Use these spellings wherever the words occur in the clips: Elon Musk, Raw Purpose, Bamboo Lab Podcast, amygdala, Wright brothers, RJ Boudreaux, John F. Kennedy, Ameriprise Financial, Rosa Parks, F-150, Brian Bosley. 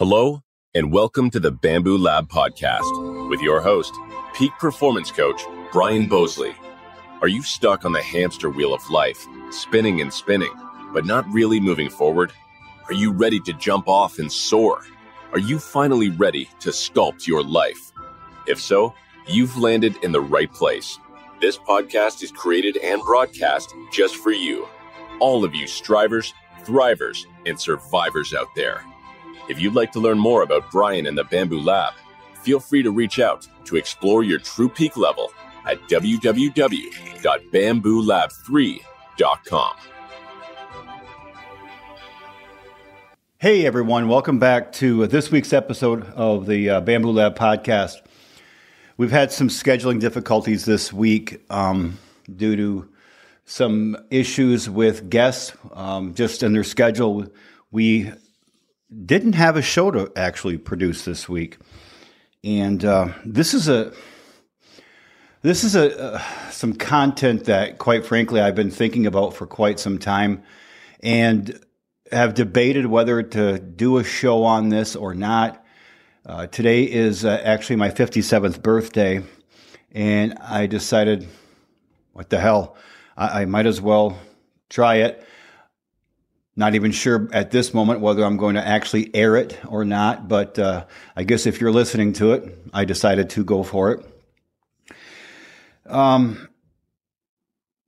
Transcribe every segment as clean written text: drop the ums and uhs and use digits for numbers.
Hello, and welcome to the Bamboo Lab Podcast with your host, peak performance coach, Brian Bosley. Are you stuck on the hamster wheel of life, spinning and spinning, but not really moving forward? Are you ready to jump off and soar? Are you finally ready to sculpt your life? If so, you've landed in the right place. This podcast is created and broadcast just for you. All of you strivers, thrivers, and survivors out there. If you'd like to learn more about Brian and the Bamboo Lab, feel free to reach out to explore your true peak level at www.bamboolab3.com. Hey everyone, welcome back to this week's episode of the Bamboo Lab Podcast. We've had some scheduling difficulties this week due to some issues with guests just in their schedule. We didn't have a show to actually produce this week, and this is some content that, quite frankly, I've been thinking about for quite some time, and have debated whether to do a show on this or not. Today is actually my 57th birthday, and I decided, what the hell, I might as well try it. Not even sure at this moment whether I'm going to actually air it or not, but I guess if you're listening to it, I decided to go for it.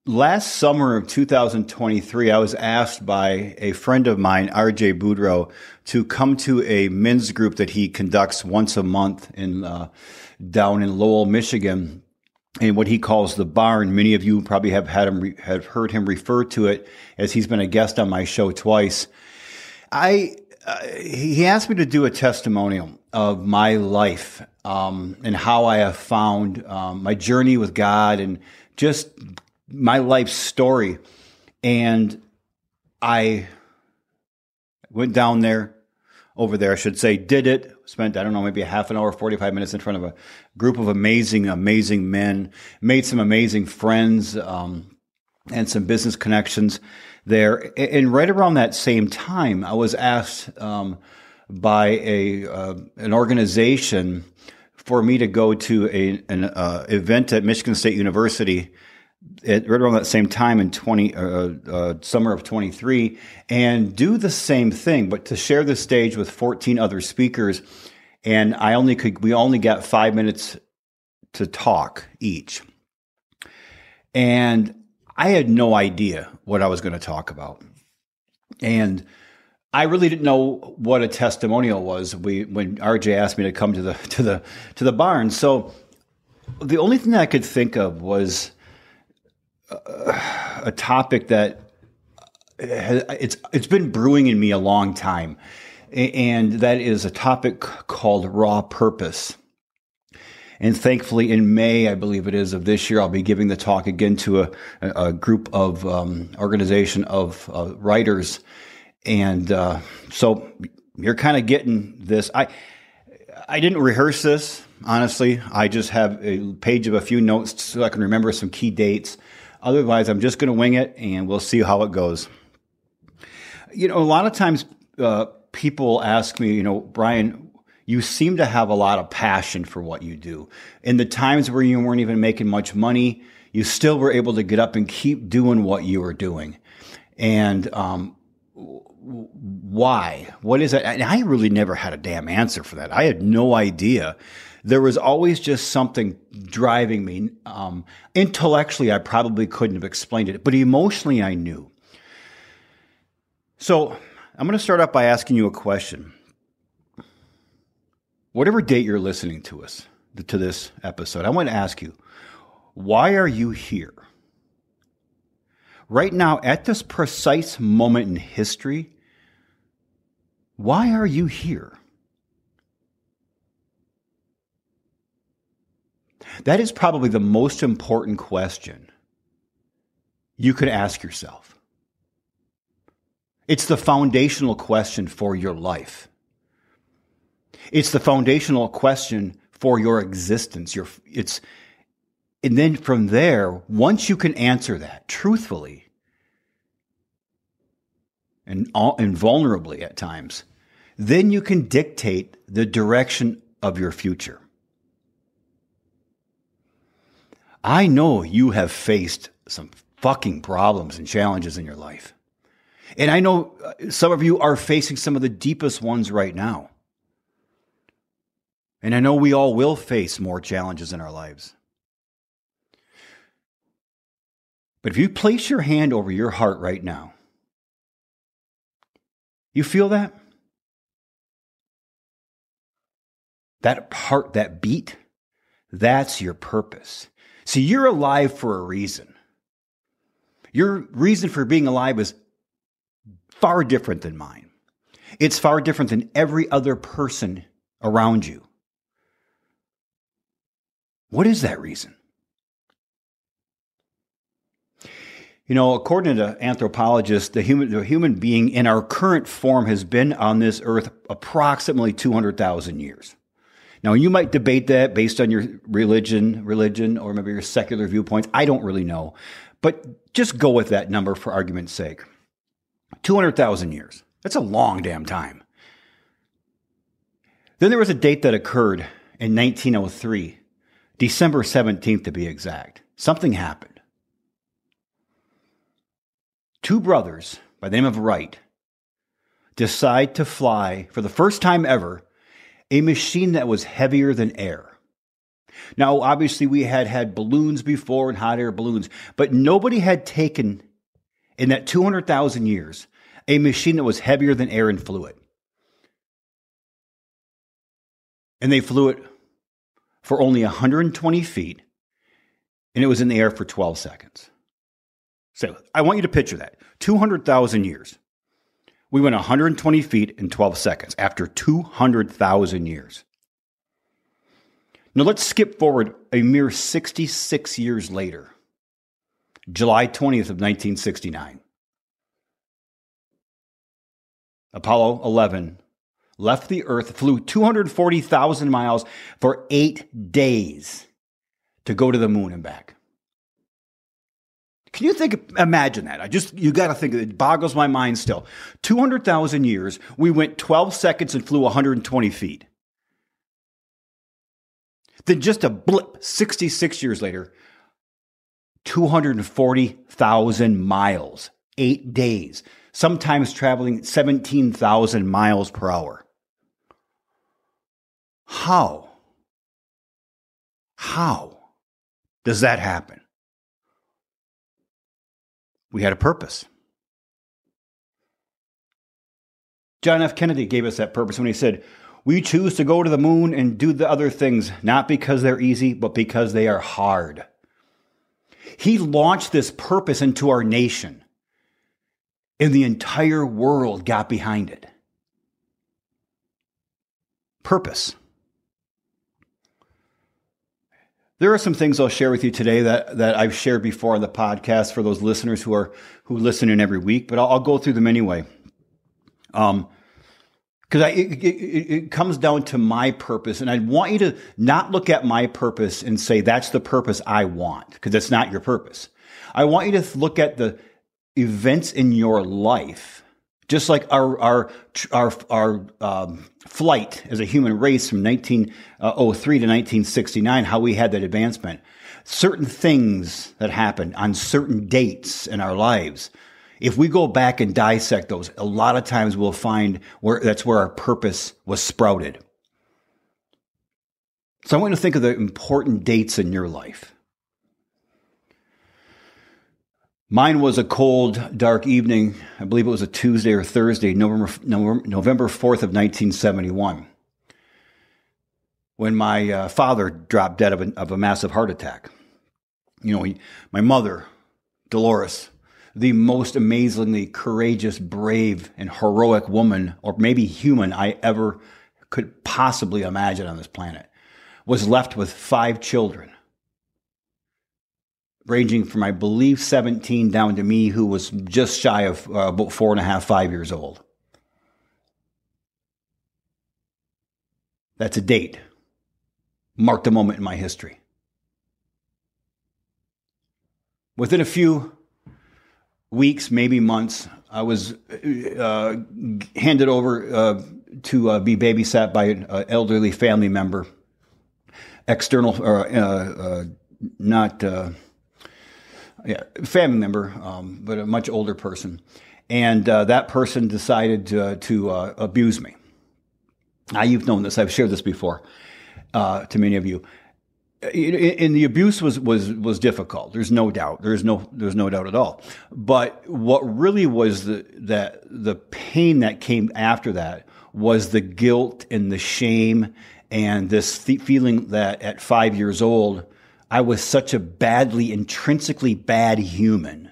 Last summer of 2023, I was asked by a friend of mine, RJ Boudreaux, to come to a men's group that he conducts once a month in down in Lowell, Michigan, in what he calls the barn. Many of you probably have had him have heard him refer to it, as he's been a guest on my show twice. He asked me to do a testimonial of my life and how I have found my journey with God and just my life story. And I went down there, over there, I should say, did it. Spent, I don't know, maybe a half an hour, 45 minutes in front of a group of amazing, amazing men. Made some amazing friends and some business connections there. And right around that same time, I was asked by an organization for me to go to an event at Michigan State University right around that same time in summer of 23, and do the same thing, but to share the stage with 14 other speakers. And we only got 5 minutes to talk each. And I had no idea what I was going to talk about. And I really didn't know what a testimonial was when RJ asked me to come to the barn. So the only thing that I could think of was a topic that it's been brewing in me a long time, and that is a topic called raw purpose. And thankfully, in May, I believe it is, of this year, I'll be giving the talk again to a group of organization of writers, and so you're kind of getting this. I didn't rehearse this, honestly. I just have a page of a few notes so I can remember some key dates. Otherwise, I'm just going to wing it, and we'll see how it goes. You know, a lot of times people ask me, you know, Brian, you seem to have a lot of passion for what you do. In the times where you weren't even making much money, you still were able to get up and keep doing what you were doing. And why? What is that? And I really never had a damn answer for that. I had no idea. There was always just something driving me. Intellectually, I probably couldn't have explained it, but emotionally, I knew. So I'm going to start off by asking you a question. Whatever date you're listening to this episode, I want to ask you, why are you here? Right now, at this precise moment in history, why are you here? That is probably the most important question you could ask yourself. It's the foundational question for your life. It's the foundational question for your existence. And then from there, once you can answer that truthfully and vulnerably at times, then you can dictate the direction of your future. I know you have faced some fucking problems and challenges in your life. And I know some of you are facing some of the deepest ones right now. And I know we all will face more challenges in our lives. But if you place your hand over your heart right now, you feel that? That heart, that beat, that's your purpose. See, you're alive for a reason. Your reason for being alive is far different than mine. It's far different than every other person around you. What is that reason? You know, according to anthropologists, the human being in our current form has been on this earth approximately 200,000 years. Now, you might debate that based on your religion, or maybe your secular viewpoints. I don't really know. But just go with that number for argument's sake. 200,000 years. That's a long damn time. Then there was a date that occurred in 1903, December 17th to be exact. Something happened. Two brothers by the name of Wright decide to fly for the first time ever a machine that was heavier than air. Now, obviously, we had balloons before and hot air balloons, but nobody had taken, in that 200,000 years, a machine that was heavier than air and flew it. And they flew it for only 120 feet, and it was in the air for 12 seconds. So I want you to picture that. 200,000 years. We went 120 feet in 12 seconds after 200,000 years. Now let's skip forward a mere 66 years later, July 20th of 1969. Apollo 11 left the Earth, flew 240,000 miles for 8 days to go to the moon and back. Can you imagine that? You got to think, it boggles my mind still. 200,000 years, we went 12 seconds and flew 120 feet. Then just a blip, 66 years later, 240,000 miles, 8 days, sometimes traveling 17,000 miles per hour. How does that happen? We had a purpose. John F. Kennedy gave us that purpose when he said, "We choose to go to the moon and do the other things, not because they're easy, but because they are hard." He launched this purpose into our nation, and the entire world got behind it. Purpose. There are some things I'll share with you today that I've shared before on the podcast for those listeners who listen in every week, but I'll go through them anyway. Because it comes down to my purpose, and I want you to not look at my purpose and say, that's the purpose I want, because that's not your purpose. I want you to look at the events in your life, just like our flight as a human race from 1903 to 1969, how we had that advancement. Certain things that happened on certain dates in our lives. If we go back and dissect those, a lot of times we'll find that's where our purpose was sprouted. So I want you to think of the important dates in your life. Mine was a cold, dark evening. I believe it was a Tuesday or Thursday, November 4th of 1971, when my father dropped dead of a massive heart attack. You know, my mother, Dolores, the most amazingly courageous, brave, and heroic woman, or maybe human I ever could possibly imagine on this planet, was left with 5 children. Ranging from, I believe, 17 down to me, who was just shy of about 4.5, 5 years old. That's a date. Marked a moment in my history. Within a few weeks, maybe months, I was handed over be babysat by an elderly family member, external or not family member, but a much older person. And that person decided to abuse me. Now, you've known this. I've shared this before to many of you. And the abuse was difficult. There's no doubt. There's no doubt at all. But what really was the pain that came after that was the guilt and the shame and this feeling that at 5 years old, I was such a intrinsically bad human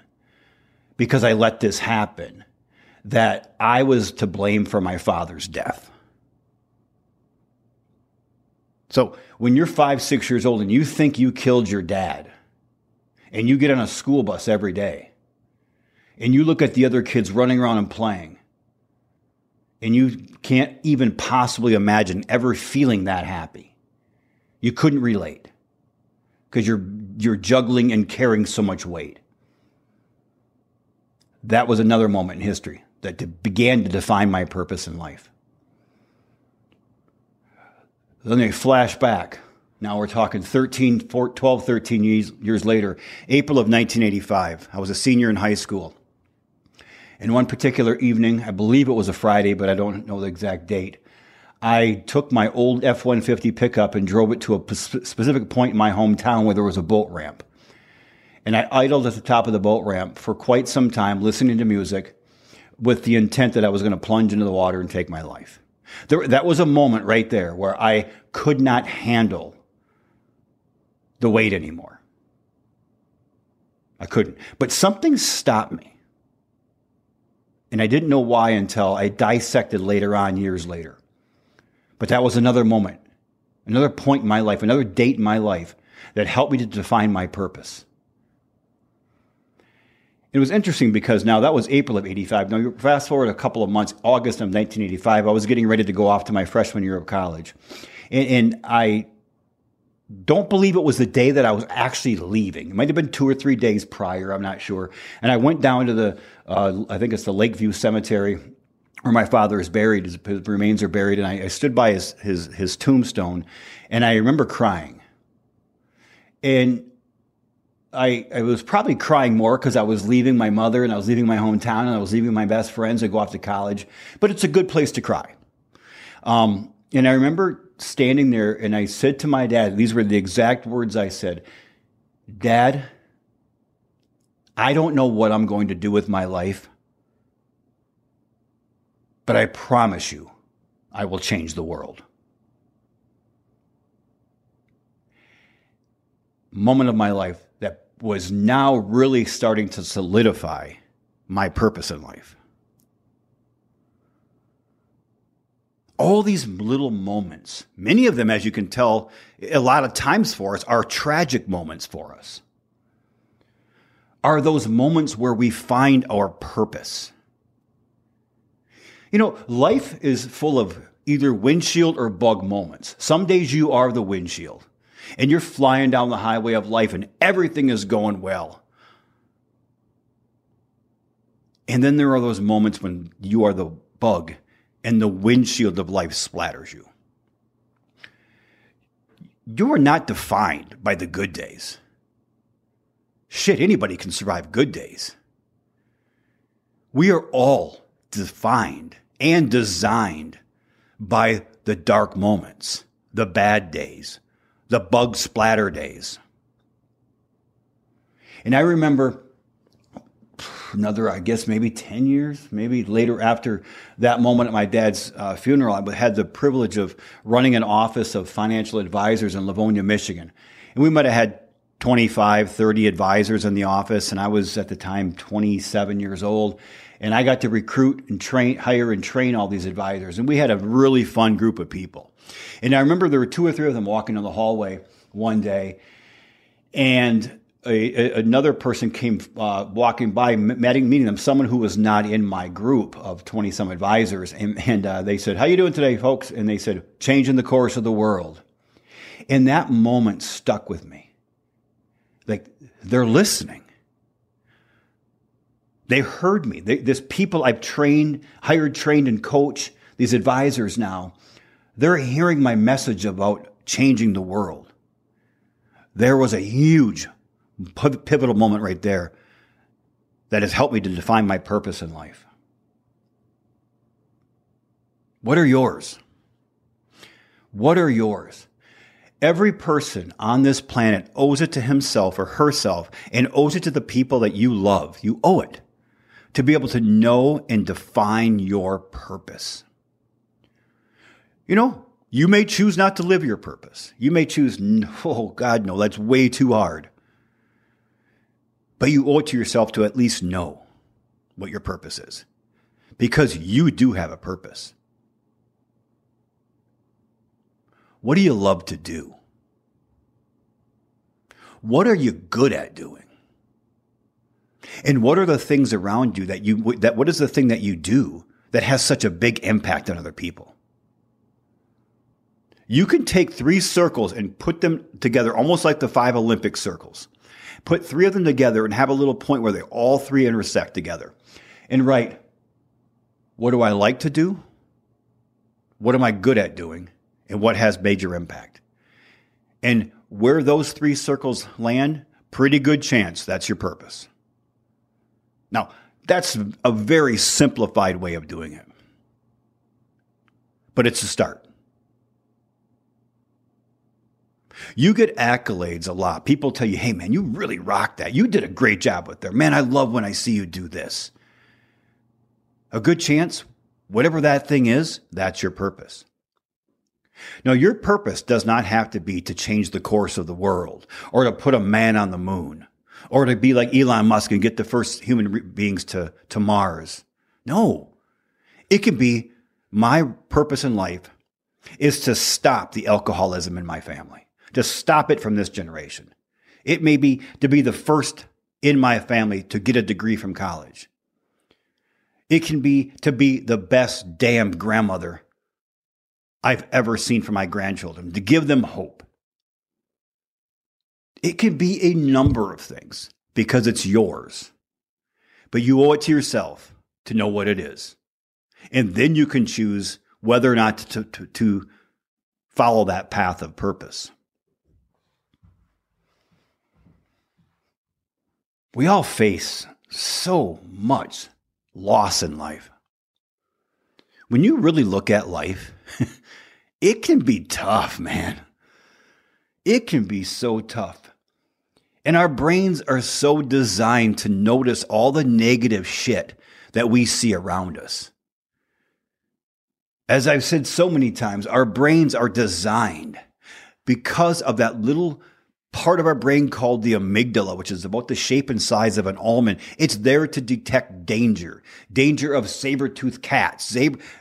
because I let this happen, that I was to blame for my father's death. So when you're 5, 6 years old and you think you killed your dad, and you get on a school bus every day, and you look at the other kids running around and playing, and you can't even possibly imagine ever feeling that happy. You couldn't relate because you're juggling and carrying so much weight. That was another moment in history that began to define my purpose in life. Then they flash back. Now we're talking 13 years later, April of 1985. I was a senior in high school. And one particular evening, I believe it was a Friday, but I don't know the exact date, I took my old F-150 pickup and drove it to a specific point in my hometown where there was a boat ramp. And I idled at the top of the boat ramp for quite some time, listening to music with the intent that I was going to plunge into the water and take my life. That was a moment right there where I could not handle the weight anymore. I couldn't. But something stopped me. And I didn't know why until I dissected later on, years later. But that was another moment, another point in my life, another date in my life that helped me to define my purpose. It was interesting because now that was April of 85. Now, you fast forward a couple of months, August of 1985, I was getting ready to go off to my freshman year of college. And I don't believe it was the day that I was actually leaving. It might have been 2 or 3 days prior. I'm not sure. And I went down to the, I think it's the Lakeview Cemetery where my father is buried. His remains are buried. And I stood by his tombstone, and I remember crying. And I was probably crying more because I was leaving my mother and I was leaving my hometown and I was leaving my best friends and go off to college. But it's a good place to cry. And I remember standing there and I said to my dad, these were the exact words I said, "Dad, I don't know what I'm going to do with my life, but I promise you I will change the world." Moment of my life that was now really starting to solidify my purpose in life. All these little moments, many of them, as you can tell, a lot of times for us are tragic moments for us, are those moments where we find our purpose. You know, life is full of either windshield or bug moments. Some days you are the windshield. And you're flying down the highway of life and everything is going well. And then there are those moments when you are the bug and the windshield of life splatters you. You are not defined by the good days. Shit, anybody can survive good days. We are all defined and designed by the dark moments, the bad days, the bug splatter days. And I remember another, I guess, maybe 10 years, maybe later after that moment at my dad's funeral, I had the privilege of running an office of financial advisors in Livonia, Michigan. And we might have had 25, 30 advisors in the office. And I was at the time 27 years old. And I got to recruit and hire and train all these advisors. And we had a really fun group of people. And I remember there were 2 or 3 of them walking down the hallway one day. And another person came walking by, meeting them, someone who was not in my group of 20-some advisors. And they said, "How you doing today, folks?" And they said, "Changing the course of the world." And that moment stuck with me. Like, they're listening. They heard me. This people I've trained, hired, trained, and coached, these advisors now, they're hearing my message about changing the world. There was a huge pivotal moment right there that has helped me to define my purpose in life. What are yours? What are yours? Every person on this planet owes it to himself or herself and owes it to the people that you love. You owe it to be able to know and define your purpose. You know, you may choose not to live your purpose. You may choose, oh God, no, that's way too hard. But you owe it to yourself to at least know what your purpose is, because you do have a purpose. What do you love to do? What are you good at doing? And what are the things around you that what is the thing that you do that has such a big impact on other people? You can take three circles and put them together, almost like the five Olympic circles. Put three of them together and have a little point where they all three intersect together. And write, what do I like to do? What am I good at doing? And what has major impact? And where those three circles land, pretty good chance that's your purpose. Now, that's a very simplified way of doing it. But it's a start. You get accolades a lot. People tell you, hey, man, you really rocked that. You did a great job with that. Man, I love when I see you do this. A good chance, whatever that thing is, that's your purpose. Now, your purpose does not have to be to change the course of the world or to put a man on the moon or to be like Elon Musk and get the first human beings to Mars. No, it can be my purpose in life is to stop the alcoholism in my family, to stop it from this generation. It may be to be the first in my family to get a degree from college. It can be to be the best damn grandmother I've ever seen for my grandchildren, to give them hope. It can be a number of things because it's yours, but you owe it to yourself to know what it is. And then you can choose whether or not to follow that path of purpose. We all face so much loss in life. When you really look at life, it can be tough, man. It can be so tough. And our brains are so designed to notice all the negative shit that we see around us. As I've said so many times, our brains are designed because of that little part of our brain called the amygdala, which is about the shape and size of an almond. It's there to detect danger, danger of saber-toothed cats,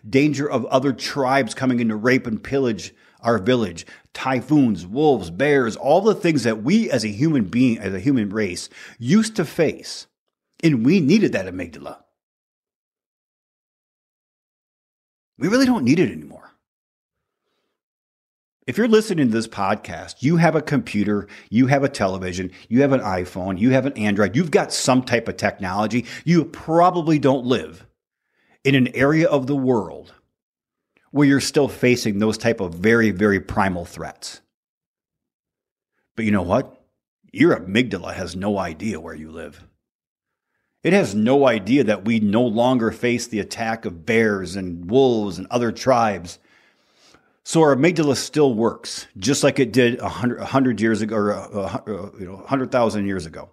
danger of other tribes coming in to rape and pillage our village, typhoons, wolves, bears, all the things that we as a human being, as a human race, used to face. And we needed that amygdala. We really don't need it anymore. If you're listening to this podcast, you have a computer, you have a television, you have an iPhone, you have an Android, you've got some type of technology. You probably don't live in an area of the world where you're still facing those type of very, very primal threats. But you know what? Your amygdala has no idea where you live. It has no idea that we no longer face the attack of bears and wolves and other tribes. So our amygdala still works, just like it did 100 years ago, or 100,000 years ago.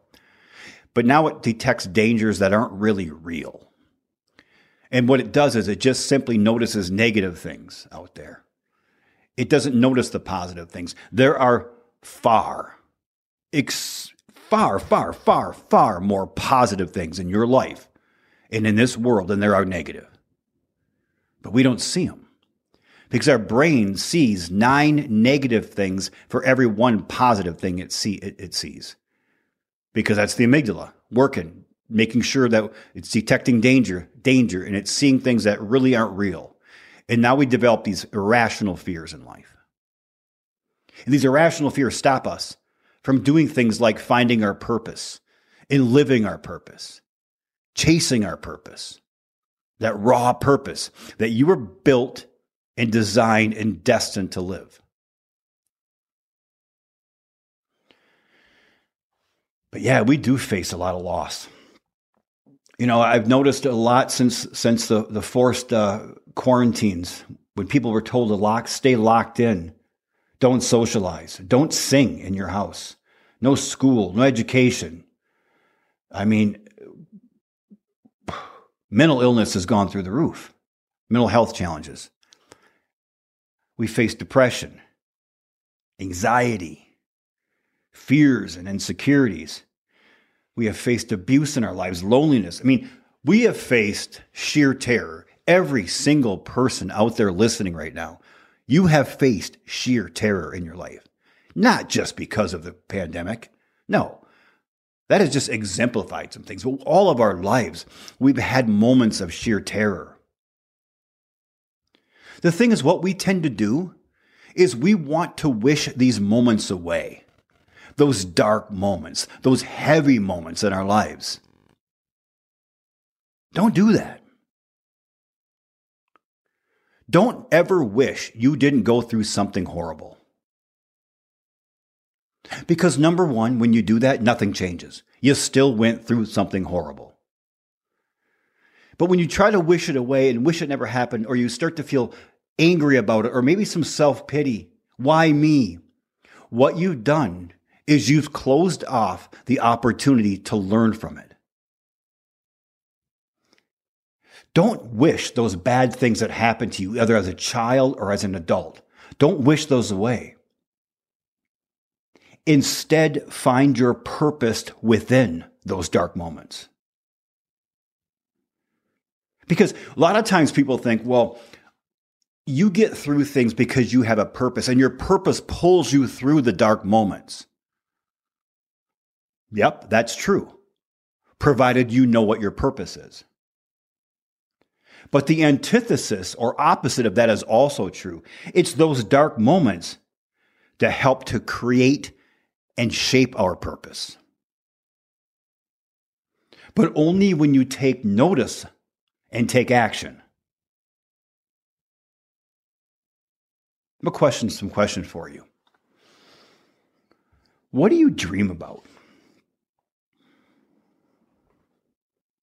But now it detects dangers that aren't really real. And what it does is it just simply notices negative things out there. It doesn't notice the positive things. There are far more positive things in your life and in this world than there are negative. But we don't see them, because our brain sees 9 negative things for every 1 positive thing it sees. Because that's the amygdala working, making sure that it's detecting danger, and it's seeing things that really aren't real. And now we develop these irrational fears in life. And these irrational fears stop us from doing things like finding our purpose and living our purpose, chasing our purpose, that raw purpose that you were built and designed and destined to live. But yeah, we do face a lot of loss. You know, I've noticed a lot since the forced quarantines, when people were told to stay locked in, don't socialize, don't sing in your house, no school, no education. I mean, mental illness has gone through the roof, mental health challenges. We face depression, anxiety, fears and insecurities. We have faced abuse in our lives, loneliness. I mean, we have faced sheer terror. Every single person out there listening right now, you have faced sheer terror in your life. Not just because of the pandemic. No, that has just exemplified some things. But all of our lives, we've had moments of sheer terror. The thing is, what we tend to do is we want to wish these moments away. Those dark moments, those heavy moments in our lives. Don't do that. Don't ever wish you didn't go through something horrible. Because number one, when you do that, nothing changes. You still went through something horrible. But when you try to wish it away and wish it never happened, or you start to feel angry about it, or maybe some self-pity, why me? What you've done is you've closed off the opportunity to learn from it. Don't wish those bad things that happened to you, either as a child or as an adult. Don't wish those away. Instead, find your purpose within those dark moments. Because a lot of times people think, well, you get through things because you have a purpose, and your purpose pulls you through the dark moments. Yep, that's true, provided you know what your purpose is. But the antithesis or opposite of that is also true. It's those dark moments that help to create and shape our purpose. But only when you take notice and take action. I have a question, some question for you. What do you dream about?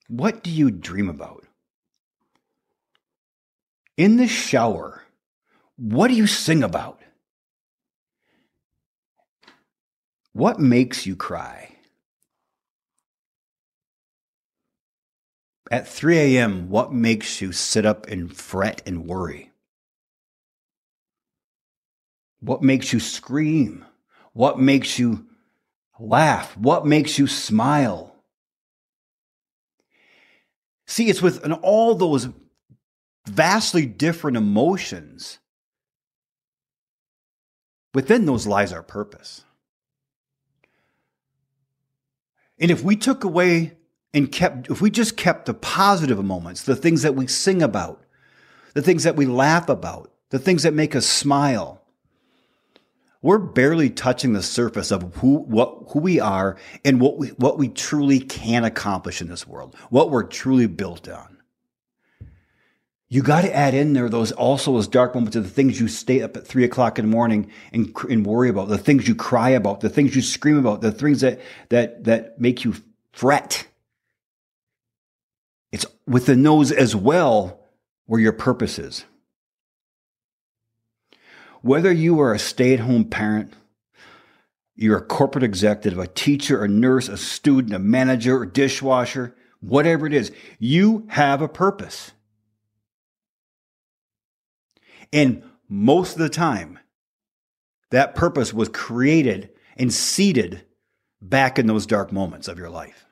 What do you dream about? In the shower, what do you sing about? What makes you cry? At 3 a.m., what makes you sit up and fret and worry? What makes you scream? What makes you laugh? What makes you smile? See, it's with all those vastly different emotions. Within those lies our purpose. And if we took away and if we just kept the positive moments, the things that we sing about, the things that we laugh about, the things that make us smile, we're barely touching the surface of who we are and what we truly can accomplish in this world, what we're truly built on. You got to add in there those dark moments of the things you stay up at 3 o'clock in the morning and worry about, the things you cry about, the things you scream about, the things that make you fret. It's within those as well where your purpose is. Whether you are a stay-at-home parent, you're a corporate executive, a teacher, a nurse, a student, a manager, a dishwasher, whatever it is, you have a purpose. And most of the time, that purpose was created and seeded back in those dark moments of your life.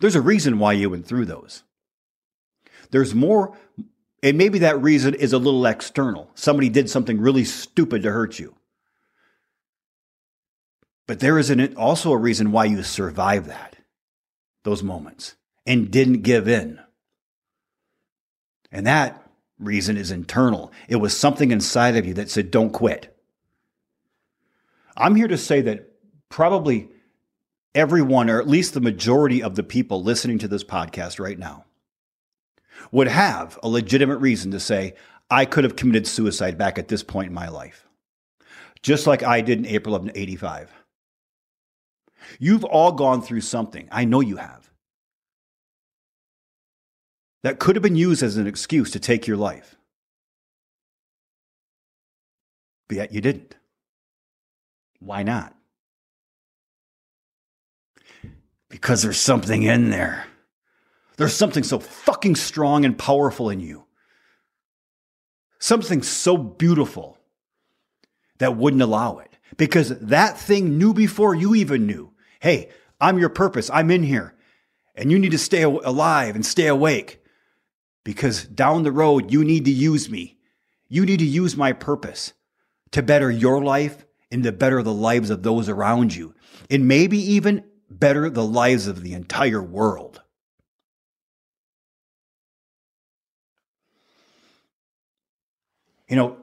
There's a reason why you went through those. There's more. And maybe that reason is a little external. Somebody did something really stupid to hurt you. But there is also a reason why you survived those moments, and didn't give in. And that reason is internal. It was something inside of you that said, don't quit. I'm here to say that probably everyone, or at least the majority of the people listening to this podcast right now, would have a legitimate reason to say, I could have committed suicide back at this point in my life, just like I did in April of 1985. You've all gone through something, I know you have, that could have been used as an excuse to take your life, but yet you didn't. Why not? Because there's something in there. There's something so fucking strong and powerful in you. Something so beautiful that wouldn't allow it. Because that thing knew before you even knew, hey, I'm your purpose. I'm in here. And you need to stay alive and stay awake. Because down the road, you need to use me. You need to use my purpose to better your life and to better the lives of those around you. And maybe even better the lives of the entire world. You know,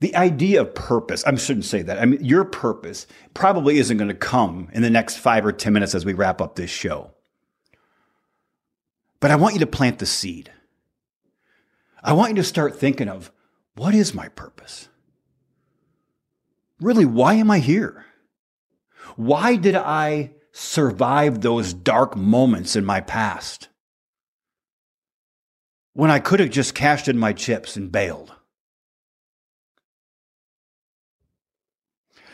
the idea of purpose, I shouldn't say that. I mean, your purpose probably isn't going to come in the next 5 or 10 minutes as we wrap up this show. But I want you to plant the seed. I want you to start thinking of, what is my purpose? Really, why am I here? Why did I survive those dark moments in my past, when I could have just cashed in my chips and bailed?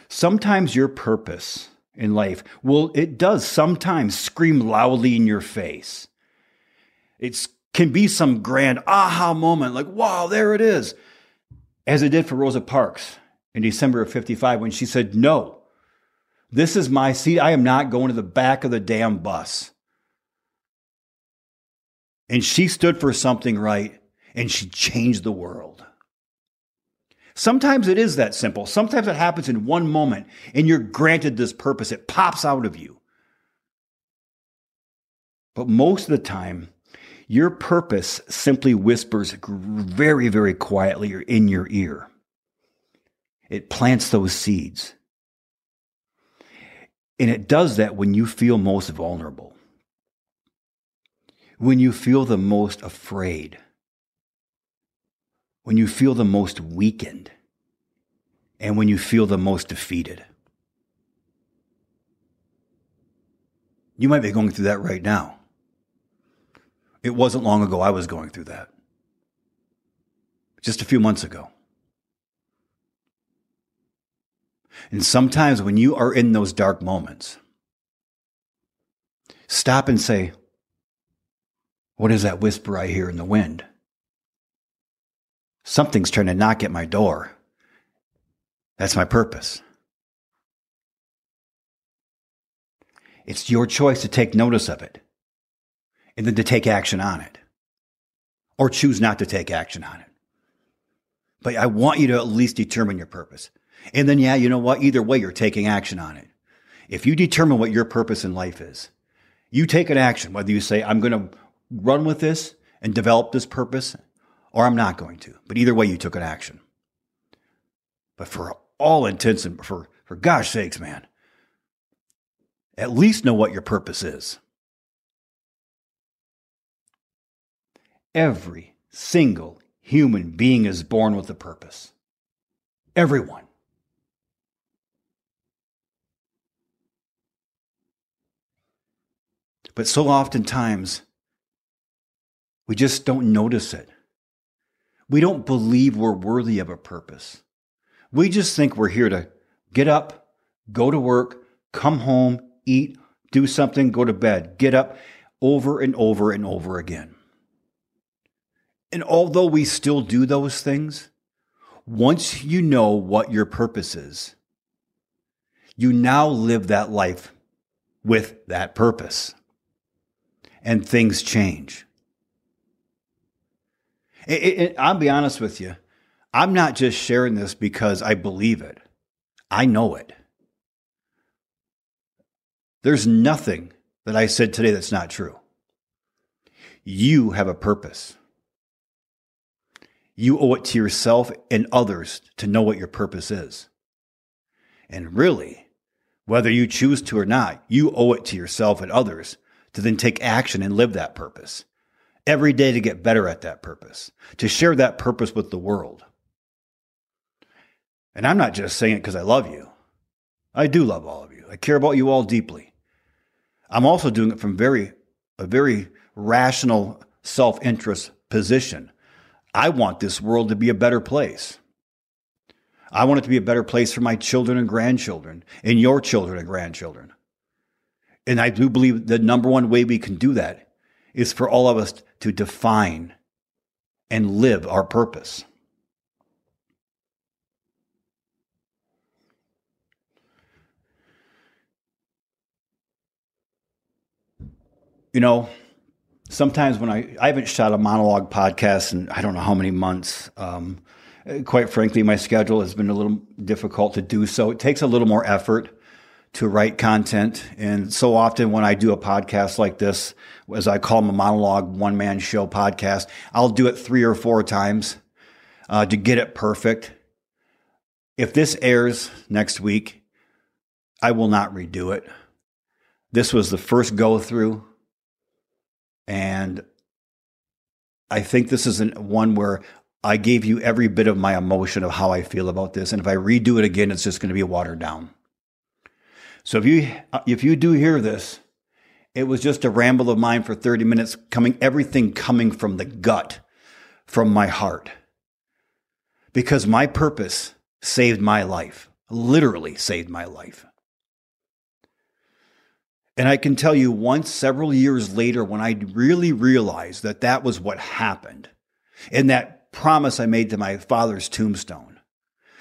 Sometimes your purpose in life, well, it does sometimes scream loudly in your face. It can be some grand aha moment, like, wow, there it is. As it did for Rosa Parks in December of 1955, when she said, no, this is my seat. I am not going to the back of the damn bus. And she stood for something right, and she changed the world. Sometimes it is that simple. Sometimes it happens in one moment, and you're granted this purpose. It pops out of you. But most of the time, your purpose simply whispers very, very quietly in your ear. It plants those seeds. And it does that when you feel most vulnerable. When you feel the most afraid, when you feel the most weakened, and when you feel the most defeated. You might be going through that right now. It wasn't long ago I was going through that. Just a few months ago. And sometimes when you are in those dark moments, stop and say, what is that whisper I hear in the wind? Something's trying to knock at my door. That's my purpose. It's your choice to take notice of it and then to take action on it, or choose not to take action on it. But I want you to at least determine your purpose. And then, yeah, you know what? Either way, you're taking action on it. If you determine what your purpose in life is, you take an action, whether you say, I'm going to run with this and develop this purpose, or I'm not going to. But either way, you took an action. But for all intents and for gosh sakes, man, at least know what your purpose is. Every single human being is born with a purpose. Everyone. But so oftentimes, we just don't notice it. We don't believe we're worthy of a purpose. We just think we're here to get up, go to work, come home, eat, do something, go to bed, get up, over and over and over again. And although we still do those things, once you know what your purpose is, you now live that life with that purpose. And things change. I'll be honest with you. I'm not just sharing this because I believe it. I know it. There's nothing that I said today that's not true. You have a purpose. You owe it to yourself and others to know what your purpose is. And really, Whether you choose to or not, you owe it to yourself and others to then take action and live that purpose. Every day to get better at that purpose, to share that purpose with the world. And I'm not just saying it because I love you. I do love all of you. I care about you all deeply. I'm also doing it from a very rational self-interest position. I want this world to be a better place. I want it to be a better place for my children and grandchildren, and your children and grandchildren. And I do believe the number one way we can do that is for all of us to define and live our purpose. You know, sometimes when I haven't shot a monologue podcast in I don't know how many months. Quite frankly, my schedule has been a little difficult to do so. It takes a little more effort to write content. And so often when I do a podcast like this, as I call them a monologue, one-man show podcast, I'll do it 3 or 4 times to get it perfect. If this airs next week, I will not redo it. This was the first go-through. And I think this is one where I gave you every bit of my emotion of how I feel about this. And if I redo it again, it's just going to be watered down. So if you do hear this, it was just a ramble of mine for 30 minutes, everything coming from the gut, from my heart. Because my purpose saved my life, literally saved my life. And I can tell you once, several years later, when I really realized that that was what happened, and that promise I made to my father's tombstone,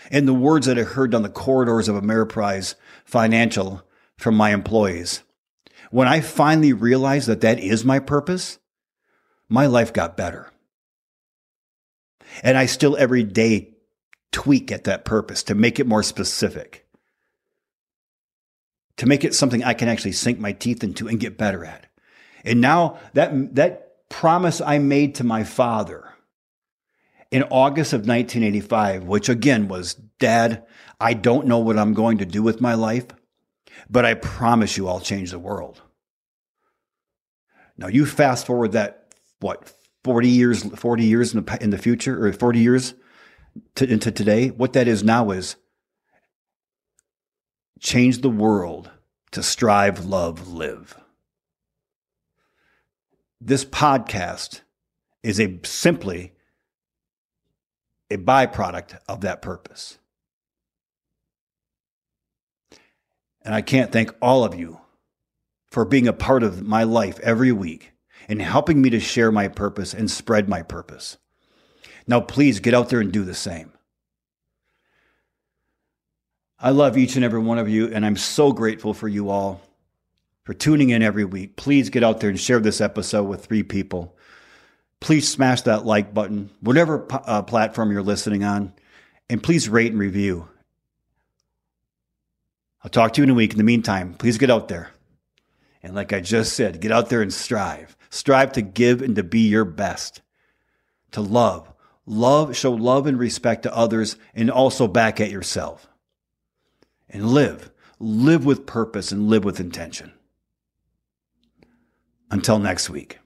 and the words that I heard on the corridors of Ameriprise Financial from my employees, when I finally realized that that is my purpose, my life got better. And I still every day tweak at that purpose to make it more specific, to make it something I can actually sink my teeth into and get better at. And now that promise I made to my father in August of 1985, which again was, Dad, I don't know what I'm going to do with my life, but I promise you I'll change the world. Now you fast forward that, 40 years in the future, or 40 years into today, what that is now is, change the world to strive, love, live. This podcast is simply a byproduct of that purpose. And I can't thank all of you for being a part of my life every week and helping me to share my purpose and spread my purpose. Now, please get out there and do the same. I love each and every one of you, and I'm so grateful for you all for tuning in every week. Please get out there and share this episode with 3 people. Please smash that like button, whatever platform you're listening on, and please rate and review. I'll talk to you in a week. In the meantime, please get out there. And like I just said, get out there and strive. Strive to give and to be your best, to love. Show love and respect to others and also back at yourself. And live with purpose and live with intention. Until next week.